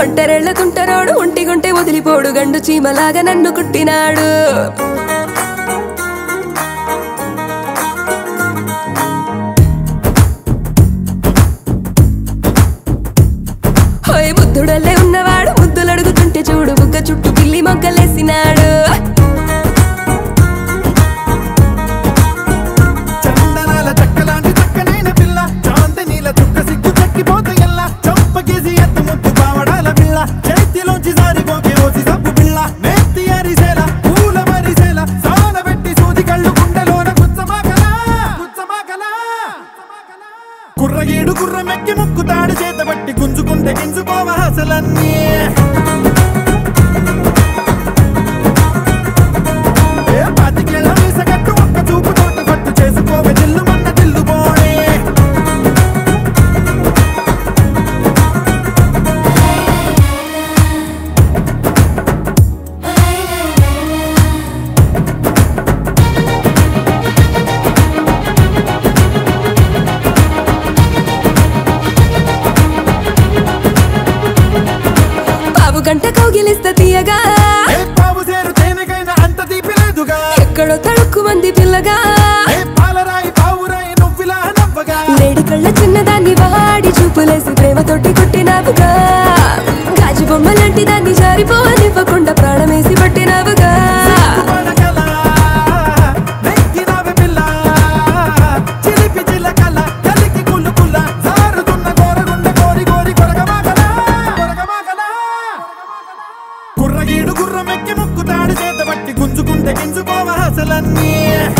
ఒంటరేళ్ళ కుంటరోడు ఒంటిగుంటే వదిలిపోడు గండు చీమలాగా నన్ను కుట్టినాడు. బుద్ధుడల్లే ఉన్నవాడు ముద్దులడుగుతుంటే చూడు బుగ్గ చుట్టూ పిల్లి మొగ్గలేసినాడు. కుర్రగేడు కుర్రమెక్కి ముక్కుతాడు చేతబట్టి గుంజుకుంటే గింజుకోవ అసలన్నీ గంట కౌగిలిస్తా తీయగా ఎక్కడో తడుక్కు మంది పిల్లగా లేడి కళ్ళ చిన్నదాన్ని వాడి చూపులేసి ప్రేమతోటి కొట్టినావుగా. గాజు బొమ్మ లాంటి దాన్ని జారిపోవనివ్వకుండా ప్రాణమేసి పట్టినావుగా. గుర్రమెక్కి ముక్కుతాడు చేతబట్టి గుంజుకుంటే గింజుకోవ అసలన్నీ